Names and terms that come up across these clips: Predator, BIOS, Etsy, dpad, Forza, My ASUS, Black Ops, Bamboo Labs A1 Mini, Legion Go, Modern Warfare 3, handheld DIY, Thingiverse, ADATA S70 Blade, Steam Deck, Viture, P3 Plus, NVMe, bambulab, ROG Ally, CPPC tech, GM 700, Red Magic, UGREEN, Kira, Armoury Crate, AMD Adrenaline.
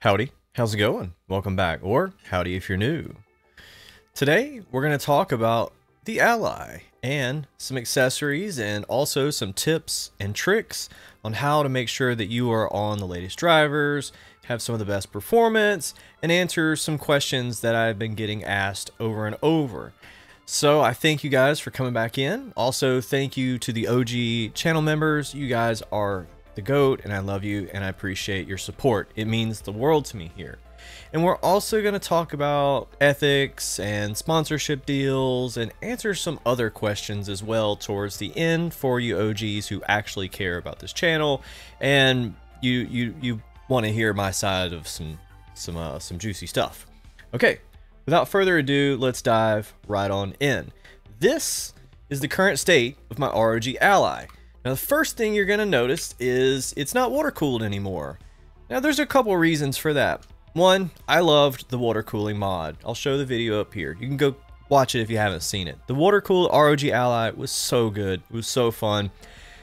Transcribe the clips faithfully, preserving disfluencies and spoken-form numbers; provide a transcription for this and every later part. Howdy, how's it going? Welcome back, or howdy if you're new. Today, we're going to talk about the Ally and some accessories and also some tips and tricks on how to make sure that you are on the latest drivers, have some of the best performance, and answer some questions that I've been getting asked over and over. So I thank you guys for coming back in. Also, thank you to the O G channel members. You guys are the GOAT, and I love you, and I appreciate your support. It means the world to me here. And we're also going to talk about ethics and sponsorship deals and answer some other questions as well towards the end for you O Gs who actually care about this channel, and you you you want to hear my side of some some uh, some juicy stuff. Okay. Without further ado, let's dive right on in. This is the current state of my R O G Ally. Now, the first thing you're going to notice is it's not water cooled anymore. Now, there's a couple reasons for that. One, I loved the water cooling mod. I'll show the video up here. You can go watch it if you haven't seen it. The water cooled R O G Ally was so good. It was so fun.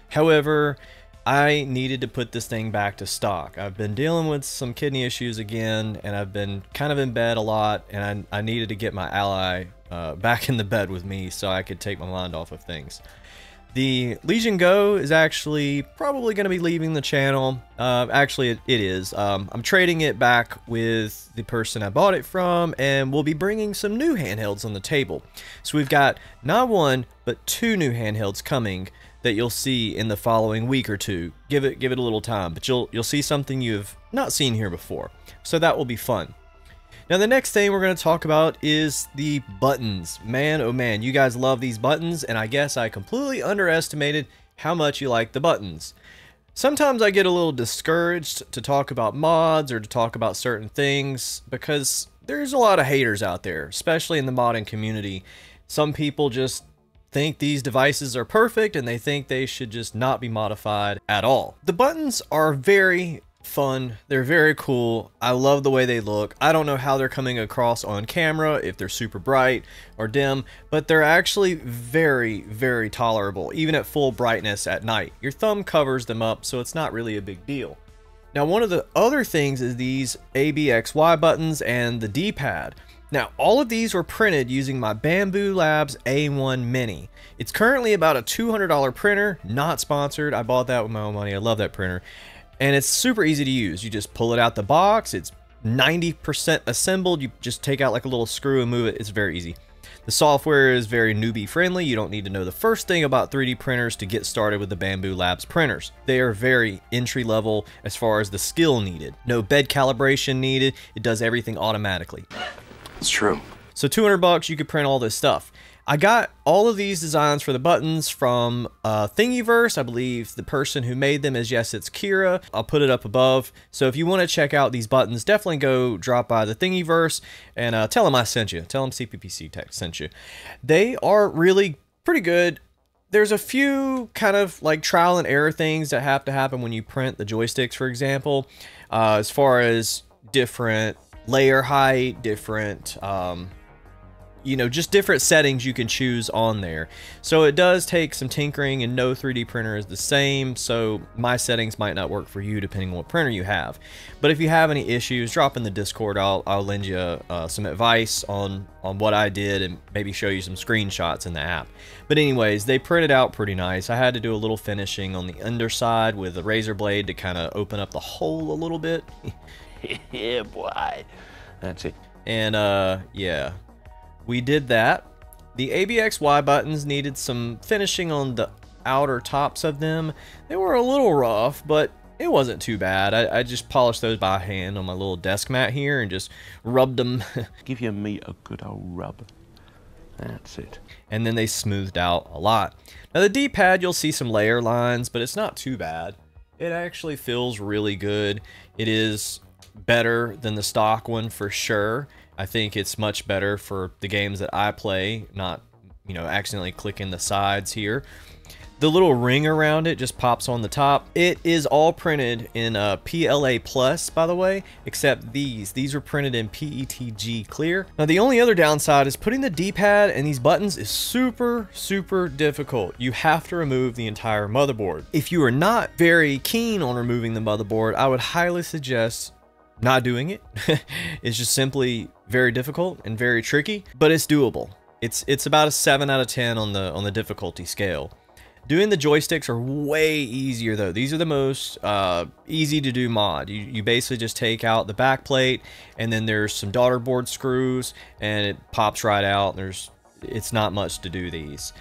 However, I needed to put this thing back to stock. I've been dealing with some kidney issues again, and I've been kind of in bed a lot, and I, I needed to get my Ally uh, back in the bed with me so I could take my mind off of things. The Legion Go is actually probably going to be leaving the channel. Uh, actually, it, it is. Um, I'm trading it back with the person I bought it from, and we'll be bringing some new handhelds on the table. So we've got not one, but two new handhelds coming that you'll see in the following week or two. Give it give it a little time, but you'll you'll see something you've not seen here before. So that will be fun. Now, the next thing we're going to talk about is the buttons. Man, oh man, you guys love these buttons, and I guess I completely underestimated how much you like the buttons. Sometimes I get a little discouraged to talk about mods or to talk about certain things because there's a lot of haters out there, especially in the modding community. Some people just think these devices are perfect and they think they should just not be modified at all. The buttons are very fun. They're very cool. I love the way they look. I don't know how they're coming across on camera, if they're super bright or dim, but they're actually very, very tolerable, even at full brightness at night. Your thumb covers them up, so it's not really a big deal. Now, one of the other things is these A B X Y buttons and the D-pad. Now, all of these were printed using my Bamboo Labs A one Mini. It's currently about a two hundred dollar printer, not sponsored. I bought that with my own money. I love that printer. And it's super easy to use. You just pull it out the box. It's ninety percent assembled. You just take out like a little screw and move it. It's very easy. The software is very newbie friendly. You don't need to know the first thing about three D printers to get started with the Bamboo Labs printers. They are very entry level as far as the skill needed. No bed calibration needed. It does everything automatically. It's true. So two hundred bucks, you could print all this stuff. I got all of these designs for the buttons from uh, Thingiverse. I believe the person who made them is, yes, it's Kira. I'll put it up above. So if you want to check out these buttons, definitely go drop by the Thingiverse and uh, tell them I sent you. Tell them C P P C tech sent you. They are really pretty good. There's a few kind of like trial and error things that have to happen when you print the joysticks, for example, uh, as far as different layer height, different, um, you know, just different settings you can choose on there. So it does take some tinkering, and no three D printer is the same. So my settings might not work for you depending on what printer you have. But if you have any issues, drop in the Discord. I'll, I'll lend you uh, some advice on, on what I did and maybe show you some screenshots in the app. But anyways, they printed out pretty nice. I had to do a little finishing on the underside with a razor blade to kind of open up the hole a little bit. Yeah, boy. That's it. And uh, yeah, we did that. The A B X Y buttons needed some finishing on the outer tops of them. They were a little rough, but it wasn't too bad. I, I just polished those by hand on my little desk mat here and just rubbed them. Give your meat a good old rub. That's it. And then they smoothed out a lot. Now, the D-pad, you'll see some layer lines, but it's not too bad. It actually feels really good. It is better than the stock one for sure. I think it's much better for the games that I play, not, you know, accidentally clicking the sides here. The little ring around it just pops on the top. It is all printed in uh, P L A Plus, by the way, except these. These were printed in P E T G Clear. Now, the only other downside is putting the D-pad and these buttons is super, super difficult. You have to remove the entire motherboard. If you are not very keen on removing the motherboard, I would highly suggest not doing it. It's just simply very difficult and very tricky, but it's doable. It's it's about a seven out of ten on the on the difficulty scale. Doing the joysticks are way easier though. These are the most uh, easy to do mod. You, you basically just take out the back plate, and then there's some daughterboard screws, and it pops right out. There's it's not much to do these.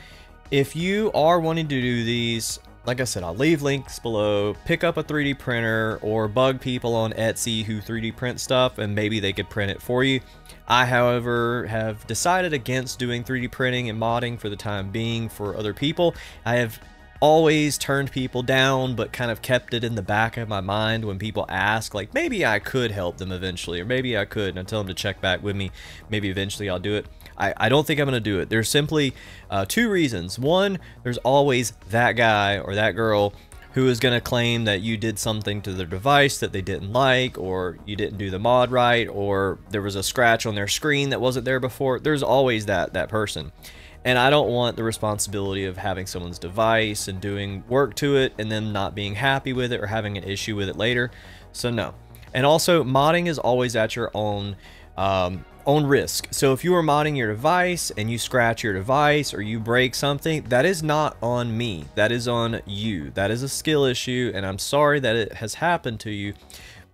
If you are wanting to do these, like I said, I'll leave links below. Pick up a three D printer or bug people on Etsy who three D print stuff, and maybe they could print it for you. I, however, have decided against doing three D printing and modding for the time being for other people. I have always turned people down, but kind of kept it in the back of my mind when people ask, like, maybe I could help them eventually, or maybe I could, and I tell them to check back with me. Maybe eventually I'll do it. I, I don't think I'm going to do it. There's simply uh, two reasons. One, there's always that guy or that girl who is going to claim that you did something to their device that they didn't like, or you didn't do the mod right, or there was a scratch on their screen that wasn't there before. There's always that that person. And I don't want the responsibility of having someone's device and doing work to it and them not being happy with it or having an issue with it later. So no. And also, modding is always at your own um, own risk. So if you are modding your device and you scratch your device or you break something, that is not on me. That is on you. That is a skill issue, and I'm sorry that it has happened to you,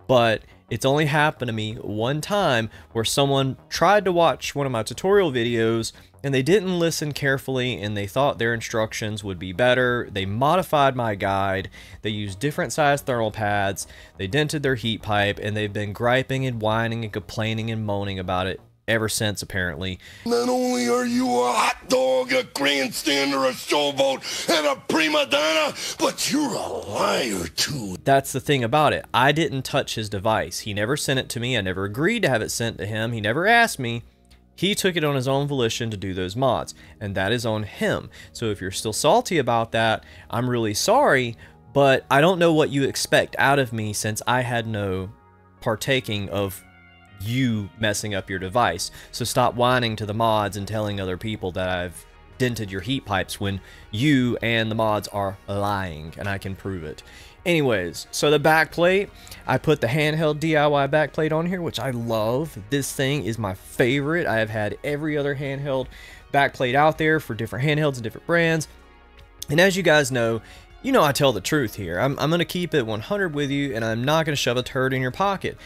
but it's only happened to me one time where someone tried to watch one of my tutorial videos and they didn't listen carefully, and they thought their instructions would be better. They modified my guide. They used different size thermal pads. They dented their heat pipe, and they've been griping and whining and complaining and moaning about it ever since, apparently. Not only are you a hot dog, a grandstander, a showboat, and a prima donna, but you're a liar too. That's the thing about it. I didn't touch his device. He never sent it to me. I never agreed to have it sent to him. He never asked me. He took it on his own volition to do those mods, and that is on him. So if you're still salty about that, I'm really sorry, but I don't know what you expect out of me since I had no partaking of you messing up your device. So stop whining to the mods and telling other people that I've dented your heat pipes when you and the mods are lying, and I can prove it. Anyways, so the backplate, I put the handheld D I Y backplate on here, which I love. This thing is my favorite. I have had every other handheld backplate out there for different handhelds and different brands. And as you guys know, you know I tell the truth here. I'm, I'm going to keep it one hundred with you, and I'm not going to shove a turd in your pocket.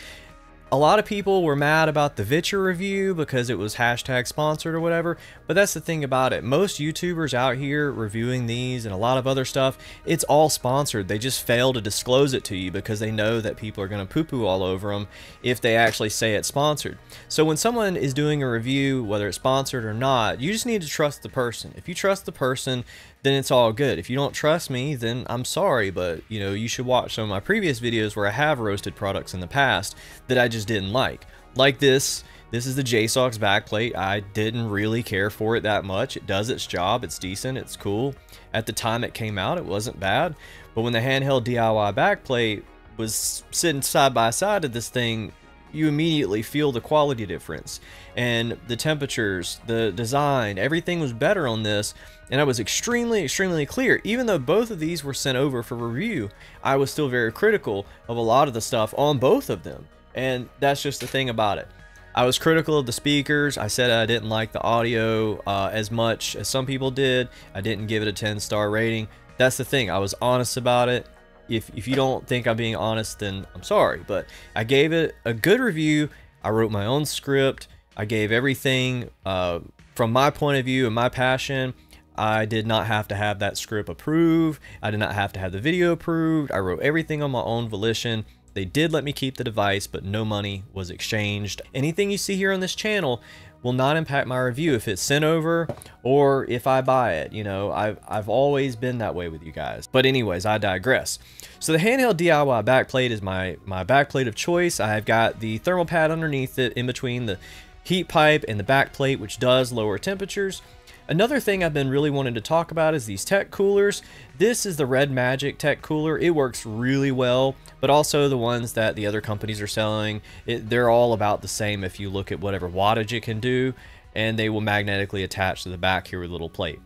A lot of people were mad about the Viture review because it was hashtag sponsored or whatever, but that's the thing about it. Most YouTubers out here reviewing these and a lot of other stuff, it's all sponsored. They just fail to disclose it to you because they know that people are going to poo-poo all over them if they actually say it's sponsored. So when someone is doing a review, whether it's sponsored or not, you just need to trust the person. If you trust the person, then it's all good. If you don't trust me, then I'm sorry, but you know, you should watch some of my previous videos where I have roasted products in the past that I just didn't like. Like this, this is the J SOX backplate. I didn't really care for it that much. It does its job, it's decent, it's cool. At the time it came out, it wasn't bad, but when the handheld D I Y backplate was sitting side by side of this thing, you immediately feel the quality difference, and the temperatures, the design, everything was better on this. And I was extremely, extremely clear. Even though both of these were sent over for review, I was still very critical of a lot of the stuff on both of them. And that's just the thing about it. I was critical of the speakers. I said I didn't like the audio uh, as much as some people did. I didn't give it a ten star rating. That's the thing. I was honest about it. If, if you don't think I'm being honest, then I'm sorry, but I gave it a good review. I wrote my own script. I gave everything uh, from my point of view and my passion. I did not have to have that script approved. I did not have to have the video approved. I wrote everything on my own volition. They did let me keep the device, but no money was exchanged. Anything you see here on this channel will not impact my review if it's sent over or if I buy it. You know, I've, I've always been that way with you guys. But anyways, I digress. So the handheld D I Y backplate is my, my backplate of choice. I've got the thermal pad underneath it in between the heat pipe and the backplate, which does lower temperatures. Another thing I've been really wanting to talk about is these tech coolers. This is the Red Magic tech cooler. It works really well, but also the ones that the other companies are selling, it, they're all about the same if you look at whatever wattage it can do, and they will magnetically attach to the back here with a little plate.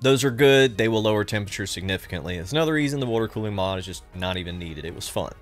Those are good. They will lower temperatures significantly. That's another reason the water cooling mod is just not even needed. It was fun.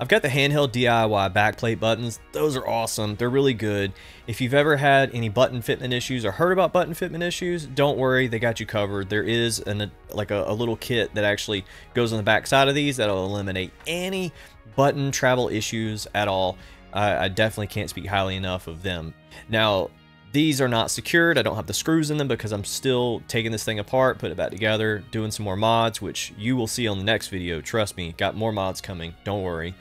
I've got the handheld D I Y backplate buttons. Those are awesome. They're really good. If you've ever had any button fitment issues or heard about button fitment issues, don't worry. They got you covered. There is an, a, like a, a little kit that actually goes on the back side of these that'll eliminate any button travel issues at all. Uh, I definitely can't speak highly enough of them. Now, these are not secured. I don't have the screws in them because I'm still taking this thing apart, putting it back together, doing some more mods, which you will see on the next video. Trust me, got more mods coming. Don't worry.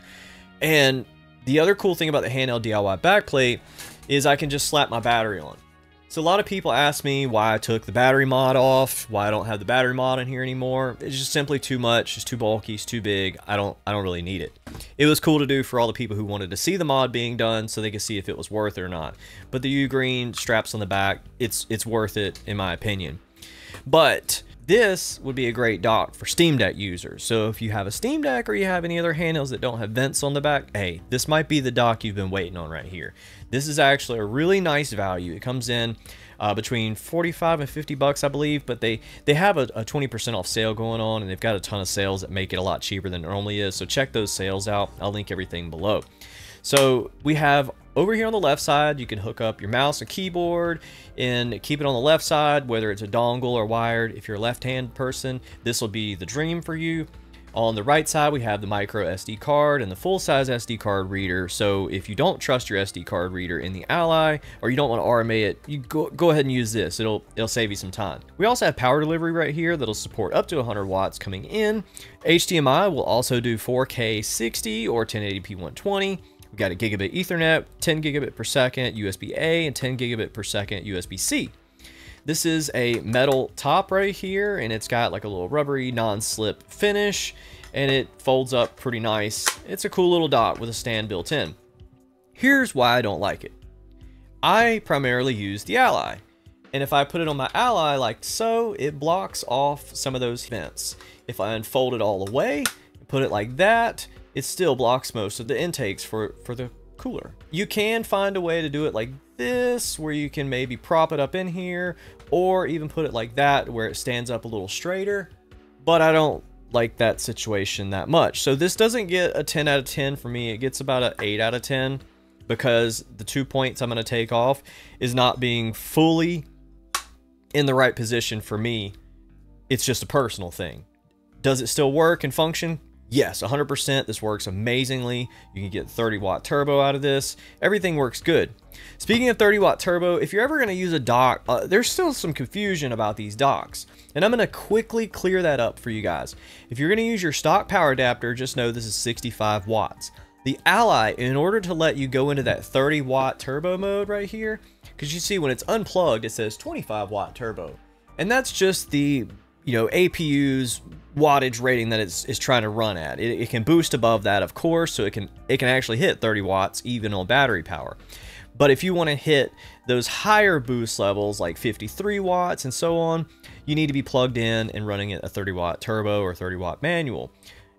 And the other cool thing about the handheld D I Y backplate is I can just slap my battery on. So a lot of people ask me why I took the battery mod off, why I don't have the battery mod in here anymore. It's just simply too much. It's too bulky. It's too big. I don't, I don't really need it. It was cool to do for all the people who wanted to see the mod being done so they could see if it was worth it or not. But the UGREEN straps on the back, it's, it's worth it in my opinion. But this would be a great dock for Steam Deck users. So if you have a Steam Deck or you have any other handhelds that don't have vents on the back, hey, this might be the dock you've been waiting on right here. This is actually a really nice value. It comes in uh, between forty-five and fifty bucks, I believe, but they, they have a twenty percent off sale going on, and they've got a ton of sales that make it a lot cheaper than it normally is. So check those sales out. I'll link everything below. So we have over here on the left side, you can hook up your mouse and keyboard and keep it on the left side, whether it's a dongle or wired. If you're a left-hand person, this will be the dream for you. On the right side, we have the micro S D card and the full-size S D card reader. So if you don't trust your S D card reader in the Ally, or you don't want to R M A it, you go, go ahead and use this. It'll, it'll save you some time. We also have power delivery right here that'll support up to one hundred watts coming in. H D M I will also do four K sixty or ten eighty p one twenty. We've got a gigabit Ethernet, ten gigabit per second U S B A, and ten gigabit per second U S B C. This is a metal top right here, and it's got like a little rubbery non-slip finish, and it folds up pretty nice. It's a cool little dock with a stand built in. Here's why I don't like it. I primarily use the Ally, and if I put it on my Ally like so, it blocks off some of those vents. If I unfold it all the way and put it like that, it still blocks most of the intakes for, for the cooler. You can find a way to do it like this, where you can maybe prop it up in here, or even put it like that where it stands up a little straighter, but I don't like that situation that much. So this doesn't get a ten out of ten for me. It gets about an eight out of ten because the two points I'm gonna take off is not being fully in the right position for me. It's just a personal thing. Does it still work and function? Yes, one hundred percent. This works amazingly. You can get thirty watt turbo out of this. Everything works good. Speaking of thirty watt turbo, if you're ever going to use a dock, uh, there's still some confusion about these docks, and I'm going to quickly clear that up for you guys. If you're going to use your stock power adapter, just know this is sixty-five watts. The Ally, in order to let you go into that thirty watt turbo mode right here, because you see when it's unplugged, it says twenty-five watt turbo, and that's just the, you know, A P U's wattage rating that it's is trying to run at. It, it can boost above that, of course, so it can it can actually hit thirty watts even on battery power. But if you want to hit those higher boost levels like fifty-three watts and so on, you need to be plugged in and running a thirty watt turbo or thirty watt manual.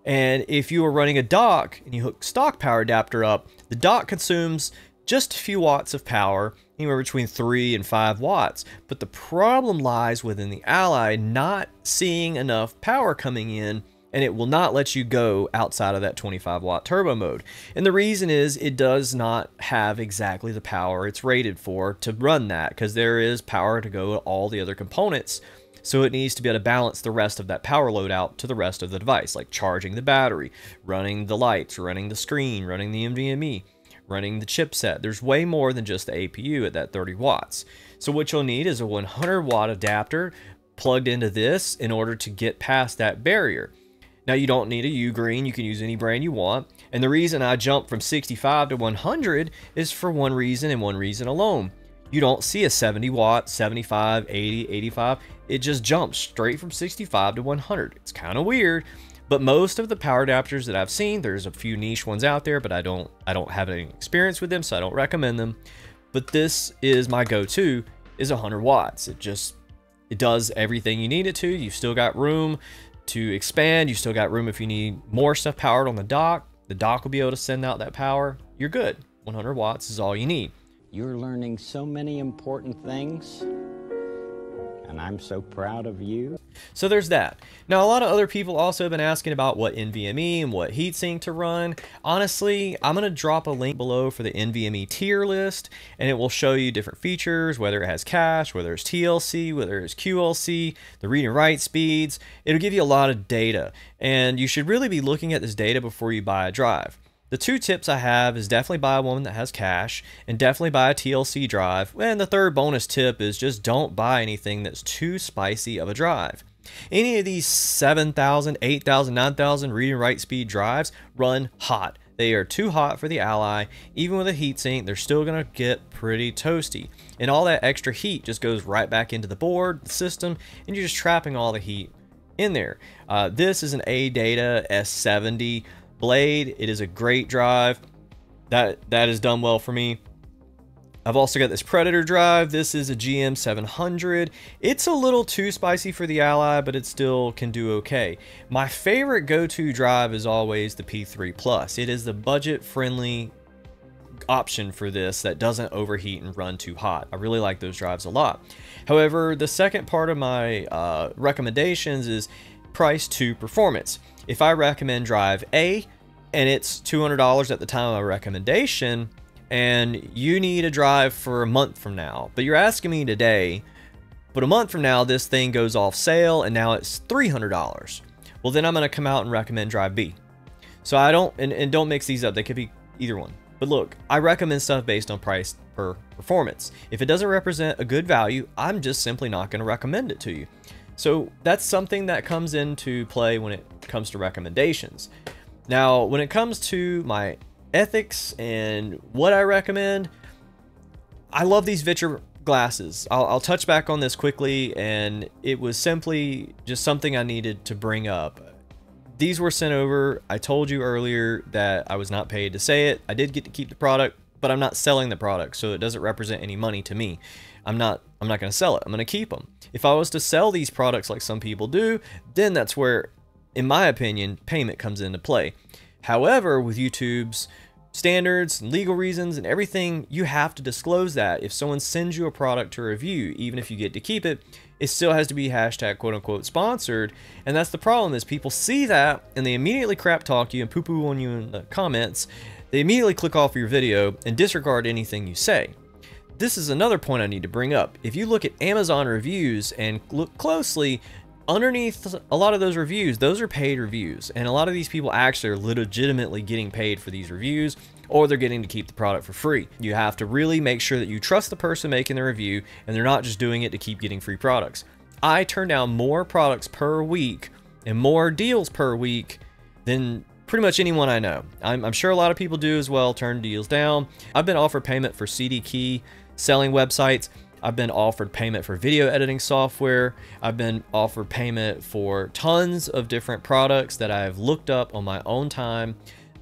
And if you are running a dock and you hook stock power adapter up, the dock consumes just a few watts of power, anywhere between three and five watts. But the problem lies within the Ally not seeing enough power coming in, and it will not let you go outside of that twenty-five watt turbo mode. And the reason is it does not have exactly the power it's rated for to run that, because there is power to go to all the other components. So it needs to be able to balance the rest of that power load out to the rest of the device, like charging the battery, running the lights, running the screen, running the N V M E, running the chipset. There's way more than just the A P U at that thirty watts. So what you'll need is a one hundred watt adapter plugged into this in order to get past that barrier. Now, you don't need a UGREEN. You can use any brand you want. And the reason I jumped from sixty-five to one hundred is for one reason and one reason alone. You don't see a seventy watt, seventy-five, eighty, eighty-five. It just jumps straight from sixty-five to one hundred. It's kind of weird. But most of the power adapters that I've seen, there's a few niche ones out there, but I don't I don't have any experience with them, so I don't recommend them. But this is my go-to, is one hundred watts. It just, it does everything you need it to. You've still got room to expand. You still got room if you need more stuff powered on the dock. The dock will be able to send out that power. You're good. one hundred watts is all you need. You're learning so many important things, and and I'm so proud of you. So there's that. Now, a lot of other people also have been asking about what N V M E and what heatsink to run. Honestly, I'm going to drop a link below for the N V M E tier list, and it will show you different features, whether it has cache, whether it's T L C, whether it's Q L C, the read and write speeds. It'll give you a lot of data, and you should really be looking at this data before you buy a drive. The two tips I have is definitely buy one that has cache and definitely buy a T L C drive. And the third bonus tip is just don't buy anything that's too spicy of a drive. Any of these seven thousand, eight thousand, nine thousand read and write speed drives run hot. They are too hot for the Ally. Even with a heatsink, they're still going to get pretty toasty. And all that extra heat just goes right back into the board, the system, and you're just trapping all the heat in there. Uh, this is an ADATA S seventy Blade. It is a great drive. That, that has done well for me. I've also got this Predator drive. This is a G M seven hundred. It's a little too spicy for the Ally, but it still can do okay. My favorite go-to drive is always the P three Plus. It is the budget-friendly option for this that doesn't overheat and run too hot. I really like those drives a lot. However, the second part of my uh, recommendations is price to performance. If I recommend drive A and it's two hundred dollars at the time of my recommendation, and you need a drive for a month from now, but you're asking me today, but a month from now this thing goes off sale and now it's three hundred dollars. Well, then I'm going to come out and recommend drive B. So I don't, and, and don't mix these up. They could be either one. But look, I recommend stuff based on price per performance. If it doesn't represent a good value, I'm just simply not going to recommend it to you. So that's something that comes into play when it comes to recommendations. Now, when it comes to my ethics and what I recommend, I love these Viture glasses. I'll, I'll touch back on this quickly, and it was simply just something I needed to bring up. These were sent over. I told you earlier that I was not paid to say it. I did get to keep the product, but I'm not selling the product, so it doesn't represent any money to me. I'm not I'm not going to sell it. I'm going to keep them. If I was to sell these products like some people do, then that's where, in my opinion, payment comes into play. However, with YouTube's standards and legal reasons and everything, you have to disclose that. If someone sends you a product to review, even if you get to keep it, it still has to be hashtag quote unquote sponsored. And that's the problem, is people see that and they immediately crap talk you and poo poo on you in the comments. They immediately click off your video and disregard anything you say. This is another point I need to bring up. If you look at Amazon reviews and look closely, underneath a lot of those reviews, those are paid reviews, and a lot of these people actually are legitimately getting paid for these reviews, or they're getting to keep the product for free. You have to really make sure that you trust the person making the review and they're not just doing it to keep getting free products. I turn down more products per week and more deals per week than pretty much anyone I know. I'm, I'm sure a lot of people do as well, turn deals down. I've been offered payment for C D Key selling websites. I've been offered payment for video editing software. I've been offered payment for tons of different products that I've looked up on my own time,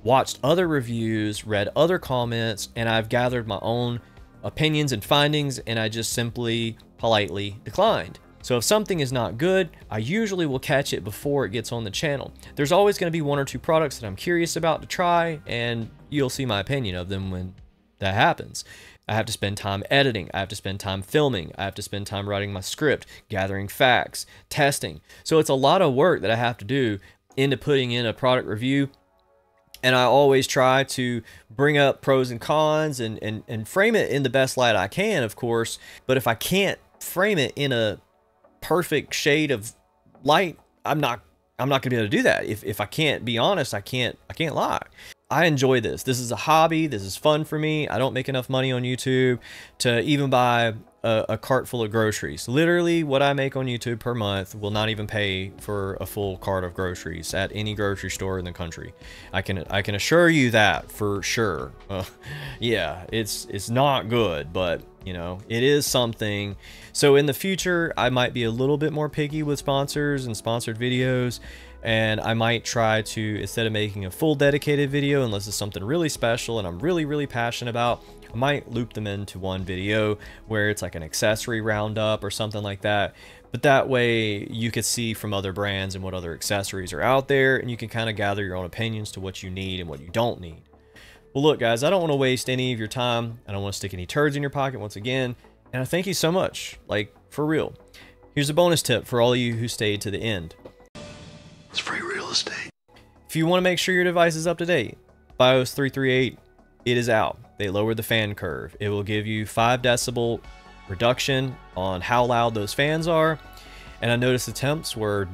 watched other reviews, read other comments, and I've gathered my own opinions and findings, and I just simply politely declined. So if something is not good, I usually will catch it before it gets on the channel. There's always going to be one or two products that I'm curious about to try, and you'll see my opinion of them when that happens. I have to spend time editing. I have to spend time filming. I have to spend time writing my script, gathering facts, testing. So it's a lot of work that I have to do into putting in a product review. And I always try to bring up pros and cons and, and, and frame it in the best light I can, of course. But if I can't frame it in a perfect shade of light, I'm not, I'm not gonna be able to do that. If, if I can't be honest, I can't, I can't lie. I enjoy this. This is a hobby. This is fun for me. I don't make enough money on YouTube to even buy a, a cart full of groceries. Literally, what I make on YouTube per month will not even pay for a full cart of groceries at any grocery store in the country. I can I can assure you that for sure. Uh, yeah, it's it's not good, but you know, it is something. So in the future, I might be a little bit more picky with sponsors and sponsored videos. And I might try to, instead of making a full dedicated video, unless it's something really special and I'm really, really passionate about, I might loop them into one video where it's like an accessory roundup or something like that. But that way you could see from other brands and what other accessories are out there, and you can kind of gather your own opinions to what you need and what you don't need. Well, look guys, I don't want to waste any of your time. I don't want to stick any turds in your pocket once again. And I thank you so much, like for real. Here's a bonus tip for all of you who stayed to the end. It's free real estate. If you want to make sure your device is up to date, BIOS three three eight, it is out. They lowered the fan curve. It will give you five decibel reduction on how loud those fans are. And I noticed the temps were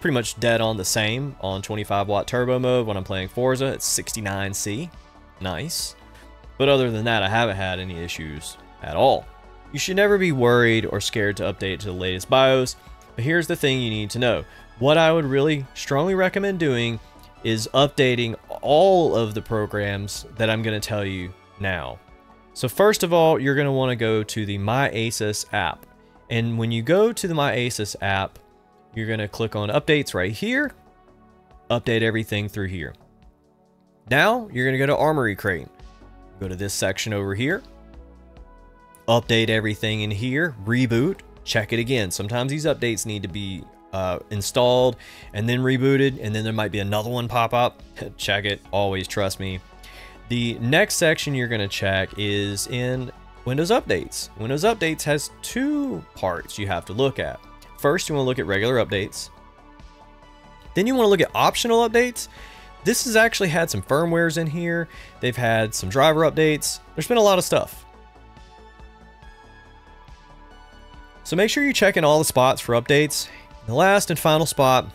pretty much dead on the same on twenty-five watt turbo mode when I'm playing Forza. It's sixty-nine C. Nice. But other than that, I haven't had any issues at all. You should never be worried or scared to update to the latest BIOS, but here's the thing you need to know. What I would really strongly recommend doing is updating all of the programs that I'm going to tell you now. So first of all, you're going to want to go to the My ASUS app. And when you go to the My ASUS app, you're going to click on updates right here, update everything through here. Now you're going to go to Armoury Crate. Go to this section over here, update everything in here, reboot, check it again. Sometimes these updates need to be uh, installed and then rebooted, and then there might be another one pop up. Check it, always, trust me. The next section you're going to check is in Windows Updates. Windows Updates has two parts you have to look at. First, you want to look at regular updates. Then you want to look at optional updates. This has actually had some firmwares in here. They've had some driver updates. There's been a lot of stuff. So make sure you check in all the spots for updates. And the last and final spot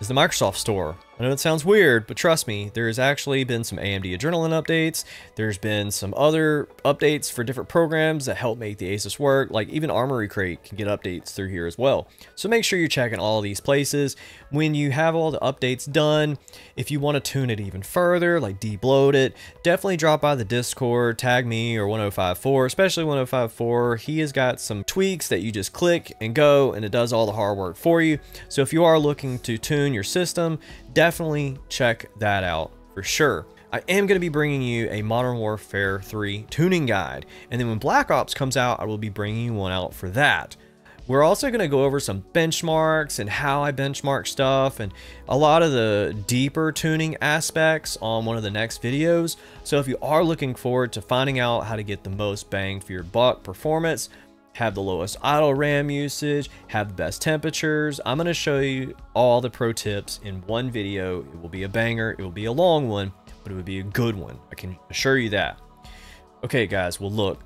is the Microsoft Store. I know it sounds weird, but trust me, there has actually been some A M D Adrenaline updates. There's been some other updates for different programs that help make the ASUS work. Like even Armoury Crate can get updates through here as well. So make sure you're checking all these places. When you have all the updates done, if you want to tune it even further, like de-bloat it, definitely drop by the Discord, tag me or one oh five four, especially one oh five four. He has got some tweaks that you just click and go, and it does all the hard work for you. So if you are looking to tune your system, definitely Definitely check that out for sure. I am going to be bringing you a Modern Warfare three tuning guide. And then when Black Ops comes out, I will be bringing you one out for that. We're also going to go over some benchmarks and how I benchmark stuff and a lot of the deeper tuning aspects on one of the next videos. So if you are looking forward to finding out how to get the most bang for your buck performance, have the lowest idle RAM usage, have the best temperatures. I'm going to show you all the pro tips in one video. It will be a banger. It will be a long one, but it would be a good one. I can assure you that. Okay, guys. Well, look,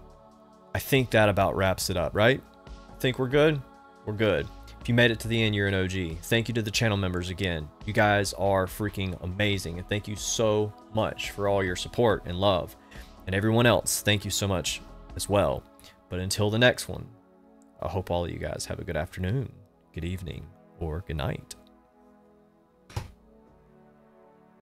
I think that about wraps it up, right? I think we're good. We're good. If you made it to the end, you're an O G. Thank you to the channel members again. You guys are freaking amazing. And thank you so much for all your support and love. And everyone else, thank you so much as well. But until the next one, I hope all of you guys have a good afternoon, good evening, or good night.